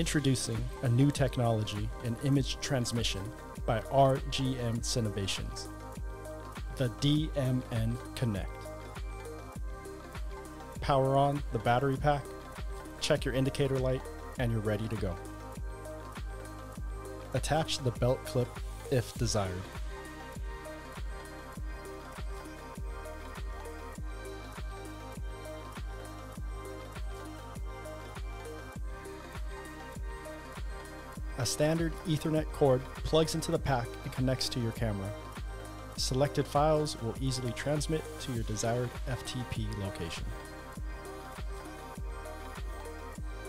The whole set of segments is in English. Introducing a new technology in image transmission by RGM Synovations, the DMN Connect. Power on the battery pack, check your indicator light, and you're ready to go. Attach the belt clip if desired. A standard Ethernet cord plugs into the pack and connects to your camera. Selected files will easily transmit to your desired FTP location.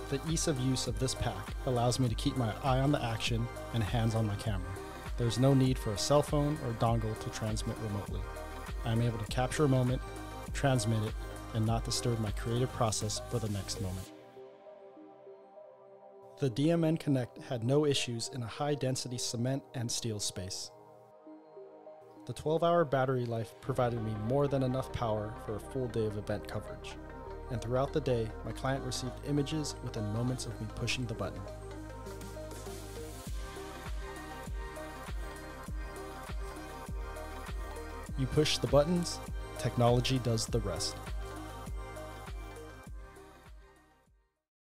The ease of use of this pack allows me to keep my eye on the action and hands on my camera. There's no need for a cell phone or dongle to transmit remotely. I'm able to capture a moment, transmit it, and not disturb my creative process for the next moment. The DMN Connect had no issues in a high-density cement and steel space. The 12-hour battery life provided me more than enough power for a full day of event coverage, and throughout the day, my client received images within moments of me pushing the button. You push the buttons, technology does the rest.